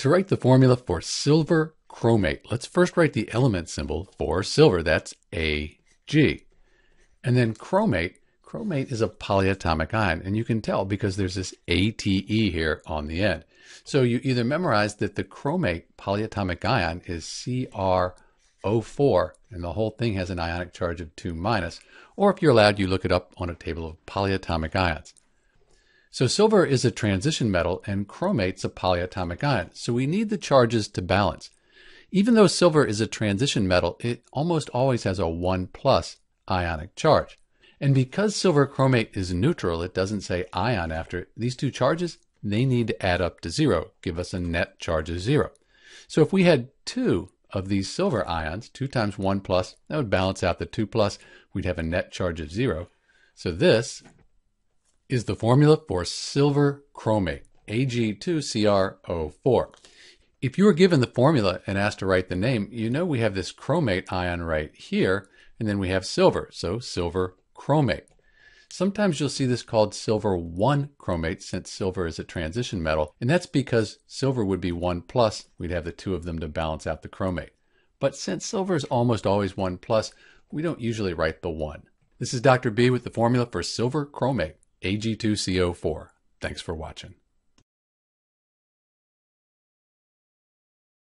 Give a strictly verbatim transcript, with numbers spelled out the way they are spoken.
To write the formula for silver chromate, let's first write the element symbol for silver. That's A G. And then chromate, chromate is a polyatomic ion, and you can tell because there's this A T E here on the end. So you either memorize that the chromate polyatomic ion is C R O four, and the whole thing has an ionic charge of two minus, or if you're allowed, you look it up on a table of polyatomic ions. So silver is a transition metal and chromate's a polyatomic ion, so we need the charges to balance. Even though silver is a transition metal, it almost always has a one plus ionic charge. And because silver chromate is neutral, it doesn't say ion after it, these two charges, they need to add up to zero, give us a net charge of zero. So if we had two of these silver ions, two times one plus, that would balance out the two plus, we'd have a net charge of zero. So this is the formula for silver chromate, A G two C R O four. If you were given the formula and asked to write the name, you know we have this chromate ion right here, and then we have silver, so silver chromate. Sometimes you'll see this called silver one chromate, since silver is a transition metal, and that's because silver would be one plus, we'd have the two of them to balance out the chromate. But since silver is almost always one plus, we don't usually write the one. This is Doctor B with the formula for silver chromate, A G two C O four. Thanks for watching.